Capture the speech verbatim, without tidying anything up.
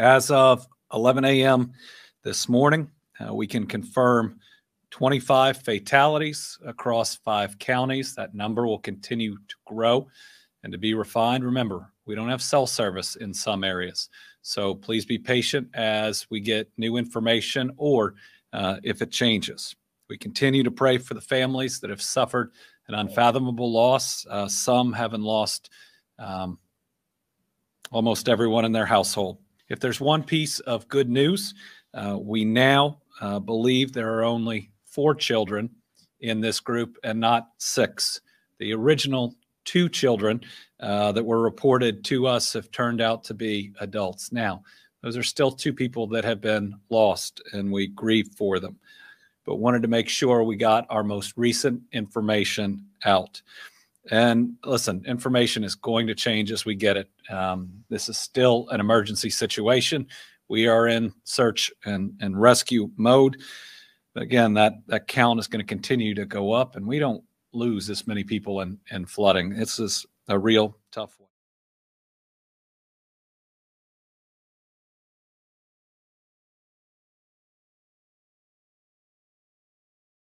as of eleven a m this morning, uh, we can confirm twenty-five fatalities across five counties. That number will continue to grow and to be refined. Remember, we don't have cell service in some areas, so please be patient as we get new information or uh, if it changes. We continue to pray for the families that have suffered an unfathomable loss, uh, some having lost um, almost everyone in their household. If there's one piece of good news, uh, we now uh, believe there are only four children in this group and not six. The original two children uh, that were reported to us have turned out to be adults. Now, those are still two people that have been lost, and we grieve for them, but wanted to make sure we got our most recent information out. And listen, information is going to change as we get it. Um, this is still an emergency situation. We are in search and, and rescue mode. But again, that, that count is going to continue to go up, and we don't lose this many people in, in flooding. This is a real tough one.